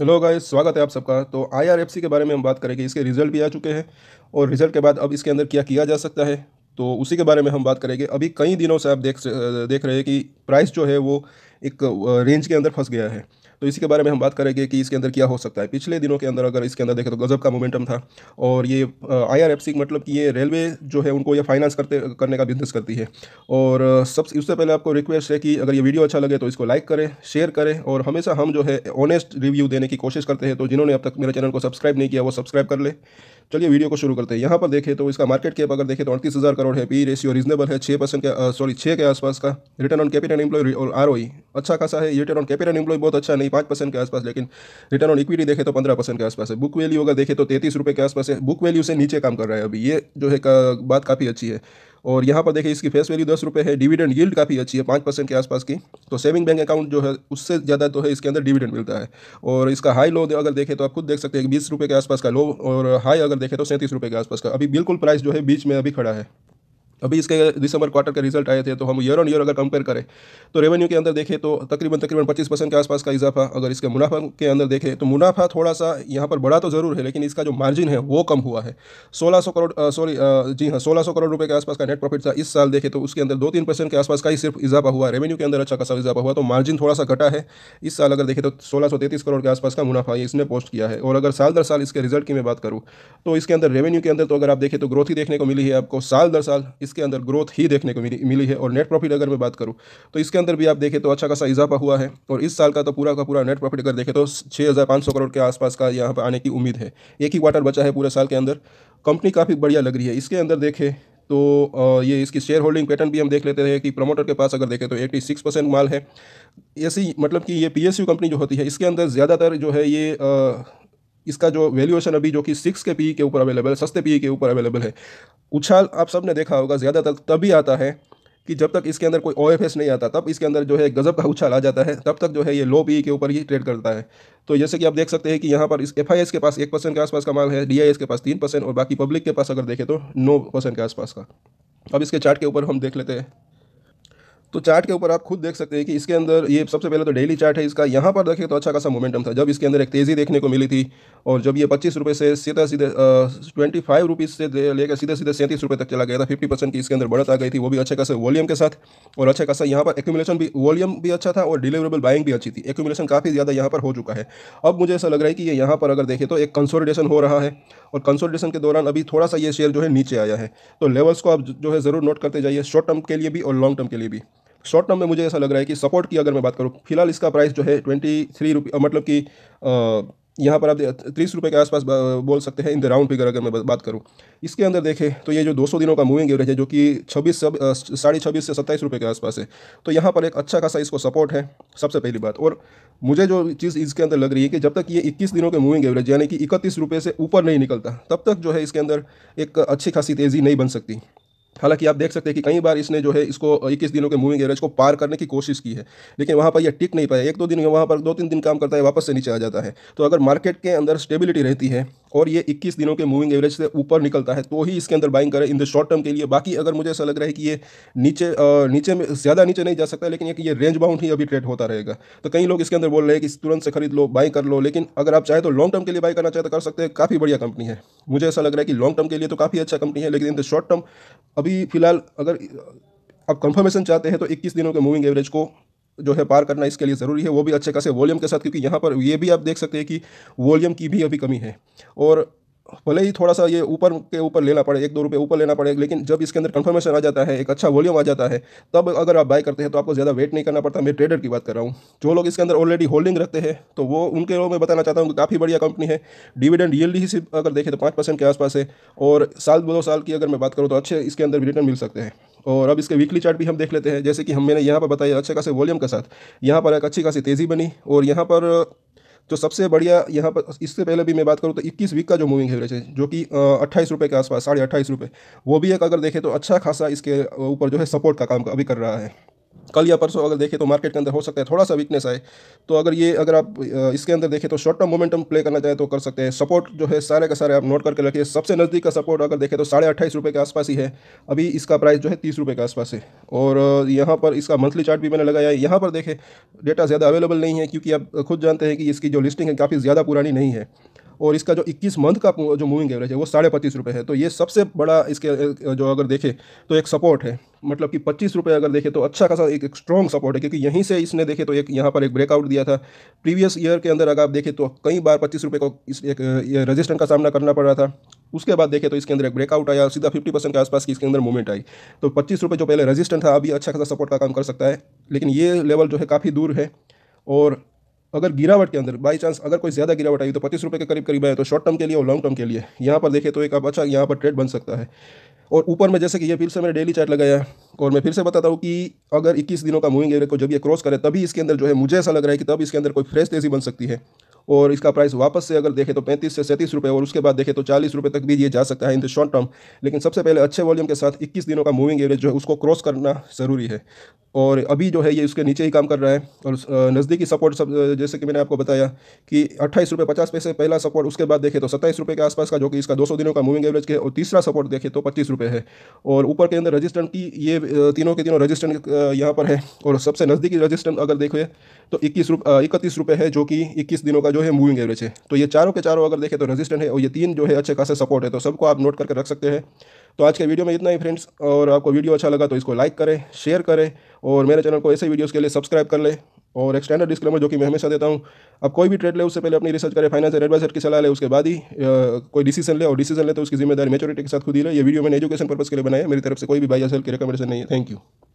Hello guys, स्वागत है आप सबका। तो IRFC के बारे में हम बात करेंगे। इसके रिजल्ट भी आ चुके हैं और रिजल्ट के बाद अब इसके अंदर क्या किया जा सकता है तो उसी के बारे में हम बात करेंगे। अभी कई दिनों से आप देख रहे हैं कि प्राइस जो है वो एक रेंज के अंदर फंस गया है, तो इसी के बारे में हम बात करेंगे कि इसके अंदर क्या हो सकता है। पिछले दिनों के अंदर अगर इसके अंदर देखें तो गजब का मोमेंटम था और ये IRFC मतलब कि ये रेलवे जो है उनको ये फाइनेंस करने का बिजनेस करती है। और उससे पहले आपको रिक्वेस्ट है कि अगर ये वीडियो अच्छा लगे तो इसको लाइक करें, शेयर करें और हमेशा हम जो है ऑनेस्ट रिव्यू देने की कोशिश करते हैं। तो जिन्होंने अब तक मेरे चैनल को सब्सक्राइब नहीं किया वो सब्सक्राइब कर ले। चलिए वीडियो को शुरू करते हैं। यहाँ पर देखें तो इसका मार्केट कैप अगर देखें तो 38,000 करोड़ है। पी रेशियो रीजनेबल है, 6 के आसपास का। रिटर्न ऑन कैपिटल एम्प्लॉय और ROE अच्छा खासा है। रिटर्न ऑन कैपिटल एम्प्लॉय बहुत अच्छा नहीं, 5% के आसपास, लेकिन रिटर्न ऑन इक्विटी देखे तो 15% के आसपास है। बुक वैल्यू अगर देखे तो 33 रुपये के आसपास है। बुक वैल्यू से नीचे काम कर रहा है अभी, ये जो है बात काफ़ी अच्छी है। और यहाँ पर देखिए इसकी फेस वैल्यू 10 रुपये है। डिविडेंड यील्ड काफ़ी अच्छी है, 5% के आसपास की। तो सेविंग बैंक अकाउंट जो है उससे ज़्यादा तो है इसके अंदर डिविडेंड मिलता है। और इसका हाई लो अगर देखें तो आप खुद देख सकते हैं कि 20 रुपये के आसपास का लो और हाई अगर देखें तो 37 रुपये के आसपास का। अभी बिल्कुल प्राइस जो है बीच में अभी खड़ा है। अभी इसके दिसंबर क्वार्टर के रिजल्ट आए थे तो हम ईयर ऑन ईयर अगर कंपेयर करें तो रेवेन्यू के अंदर देखें तो तकरीबन 25% के आसपास का इजाफा। अगर इसके मुनाफा के अंदर देखें तो मुनाफा थोड़ा सा यहाँ पर बढ़ा तो ज़रूर है, लेकिन इसका जो मार्जिन है वो कम हुआ है। 1600 करोड़ रुपये के आसपास का नेट प्रॉफिट था इस साल। देखें तो उसके अंदर 2-3% के आसपास का ही सिर्फ इजाफा हुआ, रेवेन्यू के अंदर अच्छा खासा इजाफा हुआ, तो मार्जिन थोड़ा सा घटा है। इस साल अगर देखें तो 1633 करोड़ के आसपास का मुनाफा इसने पोस्ट किया है। और अगर साल दर साल इसके रिजल्ट की मैं बात करूँ तो इसके अंदर रेवेन्यू के अंदर तो अगर आप देखें तो ग्रोथ ही देखने को मिली है आपको, साल दर साल इसके अंदर ग्रोथ ही देखने को मिली है। और नेट प्रॉफिट अगर मैं बात करूं तो इसके अंदर भी आप देखें तो अच्छा खासा इजाफा हुआ है। और इस साल का पूरा नेट प्रॉफिट अगर देखें तो 6,500 करोड़ के आसपास का यहाँ पर आने की उम्मीद है। एक ही क्वार्टर बचा है पूरे साल के अंदर, कंपनी काफ़ी बढ़िया लग रही है। इसके अंदर देखें तो ये इसकी शेयर होल्डिंग पैटर्न भी हम देख लेते हैं कि प्रमोटर के पास अगर देखें तो 86% माल है। ऐसी मतलब कि ये PSU कंपनी जो होती है इसके अंदर ज़्यादातर जो है ये इसका जो वैल्यूएशन अभी जो कि 6 के PE के ऊपर अवेलेबल है, सस्ते PE के ऊपर अवेलेबल है। उछाल आप सब ने देखा होगा ज़्यादातर तभी आता है कि जब तक इसके अंदर कोई OFS नहीं आता, तब इसके अंदर जो है गजब का उछाल आ जाता है। तब तक जो है ये लो PE के ऊपर ही ट्रेड करता है। तो जैसे कि आप देख सकते हैं कि यहाँ पर इस FIS के पास 1% के आसपास का माल है, DIS के पास 3% और बाकी पब्लिक के पास अगर देखें तो 9% के आसपास का। अब इसके चार्ट के ऊपर हम देख लेते हैं तो चार्ट के ऊपर आप खुद देख सकते हैं कि इसके अंदर ये सबसे पहले तो डेली चार्ट है इसका। यहाँ पर देखें तो अच्छा खासा मोमेंटम था, जब इसके अंदर एक तेज़ी देखने को मिली थी और जब ये 25 रुपये से सीधा सीधे 25 रुपीज़ से लेकर सीधे सीधे 37 रुपये तक चला गया था। 50% की इसके अंदर बढ़त आ गई थी, वो भी अच्छे खासे वॉल्यूम के साथ। और अच्छा खासा यहाँ पर एक्यूमुलेशन भी, वॉल्यूम भी अच्छा था और डिलीवरेबल बाइंग भी अच्छी थी। एक्यूमुलेशन काफ़ी ज़्यादा यहाँ पर हो चुका है। अब मुझे ऐसा लग रहा है कि ये यहाँ पर अगर देखें तो एक कंसोलिडेशन हो रहा है और कंसोलिडेशन के दौरान अभी थोड़ा सा ये शेयर जो है नीचे आया है। तो लेवल्स को आप जो है ज़रूर नोट करते जाइए, शॉर्ट टर्म के लिए भी और लॉन्ग टर्म के लिए भी। शॉर्ट टर्म में मुझे ऐसा लग रहा है कि सपोर्ट की अगर मैं बात करूं, फिलहाल इसका प्राइस जो है 23 रुपये मतलब कि यहाँ पर आप 30 रुपये के आसपास बोल सकते हैं इन द राउंड फिगर अगर मैं बात करूँ। इसके अंदर देखें तो ये जो 200 दिनों का मूविंग एवरेज है जो कि 26 से 27 रुपये के आसपास है, तो यहाँ पर एक अच्छा खासा इसको सपोर्ट है सबसे पहली बात। और मुझे जो चीज़ इसके अंदर लग रही है कि जब तक ये 21 दिनों के मूविंग एवरेज यानी कि 31 रुपये से ऊपर नहीं निकलता तब तक जो है इसके अंदर एक अच्छी खासी तेज़ी नहीं बन सकती। हालांकि आप देख सकते हैं कि कई बार इसने जो है इसको 21 दिनों के मूविंग एवरेज को पार करने की कोशिश की है, लेकिन वहाँ पर यह टिक नहीं पाया। 2-3 दिन काम करता है, वापस से नीचे आ जाता है। तो अगर मार्केट के अंदर स्टेबिलिटी रहती है और ये 21 दिनों के मूविंग एवरेज से ऊपर निकलता है तो ही इसके अंदर बाइंग करें इन द शॉर्ट टर्म के लिए। बाकी अगर मुझे ऐसा लग रहा है कि ये नीचे में ज़्यादा नीचे नहीं जा सकता, लेकिन ये रेंज बाउंड ही अभी ट्रेड होता रहेगा। तो कई लोग इसके अंदर बोल रहे हैं कि तुरंत से खरीद लो, बाई कर लो, लेकिन अगर आप चाहे तो लॉन्ग टर्म के लिए बाई करना चाहे तो कर सकते हैं। काफ़ी बढ़िया कंपनी है, मुझे ऐसा लग रहा है कि लॉन्ग टर्म के लिए तो काफ़ी अच्छा कंपनी है, लेकिन इन द शॉर्ट टर्म अभी फिलहाल अगर आप कंफर्मेशन चाहते हैं तो 21 दिनों के मूविंग एवरेज को जो है पार करना इसके लिए ज़रूरी है, वो भी अच्छे खासे वॉल्यूम के साथ, क्योंकि यहाँ पर ये भी आप देख सकते हैं कि वॉल्यूम की भी अभी कमी है। और भले ही थोड़ा सा ये ऊपर लेना पड़े, 1-2 रुपये ऊपर लेना पड़े, लेकिन जब इसके अंदर कंफर्मेशन आ जाता है, एक अच्छा वॉल्यूम आ जाता है, तब अगर आप बाय करते हैं तो आपको ज़्यादा वेट नहीं करना पड़ता। मैं ट्रेडर की बात कर रहा हूँ, जो लोग इसके अंदर ऑलरेडी होल्डिंग रखते हैं तो वो उनके लिए मैं बताना चाहता हूँ कि काफ़ी बढ़िया कंपनी है। डिविडेंड यील्ड ही सिर्फ अगर देखें तो 5% के आसपास है और साल 2 साल की अगर मैं बात करूँ तो अच्छे इसके अंदर रिटर्न मिल सकते हैं। और अब इसके वीकली चार्ट भी हम देख लेते हैं। जैसे कि मैंने यहाँ पर बताया, अच्छे खासे वॉल्यूम के साथ यहाँ पर एक अच्छी खासी तेज़ी बनी। और यहाँ पर तो सबसे बढ़िया यहाँ पर इससे पहले भी मैं बात करूँ तो 21 वीक का जो मूविंग एवरेज है जो कि 28 रुपये के आसपास, 28.5 रुपये, वो भी एक अगर देखें तो अच्छा खासा इसके ऊपर जो है सपोर्ट का काम अभी कर रहा है। कल या परसों अगर देखें तो मार्केट के अंदर हो सकता है थोड़ा सा वीकनेस आए, तो अगर आप इसके अंदर देखें तो शॉर्ट टर्म मोमेंटम प्ले करना चाहें तो कर सकते हैं। सपोर्ट जो है सारे का सारे आप नोट करके रखिए। सबसे नज़दीक का सपोर्ट अगर देखें तो 28.5 रुपये के आसपास ही है, अभी इसका प्राइस जो है 30 रुपये के आसपास है। और यहाँ पर इसका मंथली चार्ट भी मैंने लगाया है, यहाँ पर देखें डेटा ज़्यादा अवेलेबल नहीं है क्योंकि आप खुद जानते हैं कि इसकी जो लिस्टिंग है काफ़ी ज़्यादा पुरानी नहीं है। और इसका जो 21 मंथ का जो मूविंग एवरेज है वो 25.5 रुपये है, तो ये सबसे बड़ा इसके जो अगर देखें तो एक सपोर्ट है, मतलब कि 25 रुपये अगर देखें तो अच्छा खासा एक स्ट्रॉन्ग सपोर्ट है। क्योंकि यहीं से इसने देखें तो एक यहाँ पर एक ब्रेकआउट दिया था। प्रीवियस ईयर के अंदर अगर आप देखें तो कई बार 25 रुपये को इस एक रेजिस्टेंस का सामना करना पड़ रहा था। उसके बाद देखें तो इसके अंदर एक ब्रेकआउट आया, सीधा 50% के आसपास की इसके अंदर मूवमेंट आई। तो 25 रुपये जो पहले रेजिस्टेंस था अभी अच्छा खासा सपोर्ट का काम कर सकता है, लेकिन ये लेवल जो है काफ़ी दूर है। और अगर गिरावट के अंदर बाई चांस अगर कोई ज़्यादा गिरावट आई तो 25 रुपये के करीब करीब आए, तो शॉर्ट टर्म के लिए और लॉन्ग टर्म के लिए यहाँ पर देखें तो एक आप अच्छा यहाँ पर ट्रेड बन सकता है। और ऊपर में जैसे कि ये फिर से मैंने डेली चार्ट लगाया है, और मैं फिर से बताता हूँ कि अगर 21 दिनों का मूविंग एवरेज को जब ये क्रॉस करे तभी इसके अंदर जो है मुझे ऐसा लग रहा है कि तब इसके अंदर कोई फ्रेश तेज़ी बन सकती है। और इसका प्राइस वापस से अगर देखें तो 35 से 37 रुपये और उसके बाद देखें तो 40 रुपये तक भी ये जा सकता है इन द शॉर्ट टर्म। लेकिन सबसे पहले अच्छे वॉल्यूम के साथ 21 दिनों का मूविंग एवरेज जो है उसको क्रॉस करना ज़रूरी है, और अभी जो है ये उसके नीचे ही काम कर रहा है। और नज़दीकी सपोर्ट सब जैसे कि मैंने आपको बताया कि 28.50 रुपये पहला सपोर्ट, उसके बाद देखें तो 27 रुपये के आसपास का जो कि इसका 200 दिनों का मूविंग एवरेज है, और तीसरा सपोर्ट देखें तो 25 रुपये है। और ऊपर के अंदर रजिस्टेंस की ये तीनों के तीनों रजिस्टेंस यहाँ पर है, और सबसे नज़दीकी रजिस्टेंस अगर देखें तो 31 रुपये है जो कि 21 दिनों का जो है मूविंग एवरेज है। तो ये चारों के चारों अगर देखें तो रेजिस्टेंस है, और ये तीन जो है अच्छे खासे सपोर्ट है, तो सबको आप नोट करके रख सकते हैं। तो आज के वीडियो में इतना ही फ्रेंड्स, और आपको वीडियो अच्छा लगा तो इसको लाइक करें, शेयर करें, और मेरे चैनल को ऐसे वीडियोस के लिए सब्सक्राइब कर लें। और एक स्टैंडर्ड डिस्क्लेमर जो कि मैं हमेशा देता हूं, आप कोई भी ट्रेड ले उससे पहले अपनी रिसर्च करें, फाइनेंशियल एडवाइजर की सलाह ले, उसके बाद ही कोई डिसीजन ले, और डिसीजन ले तो उसकी जिम्मेदारी मैच्योरिटी के साथ खुद ही ले। ये वीडियो मैंने एजुकेशन पर्पस के लिए बनाया, मेरी तरफ से कोई भी बाय या सेल की रिकमेंडेशन नहीं है। Thank you.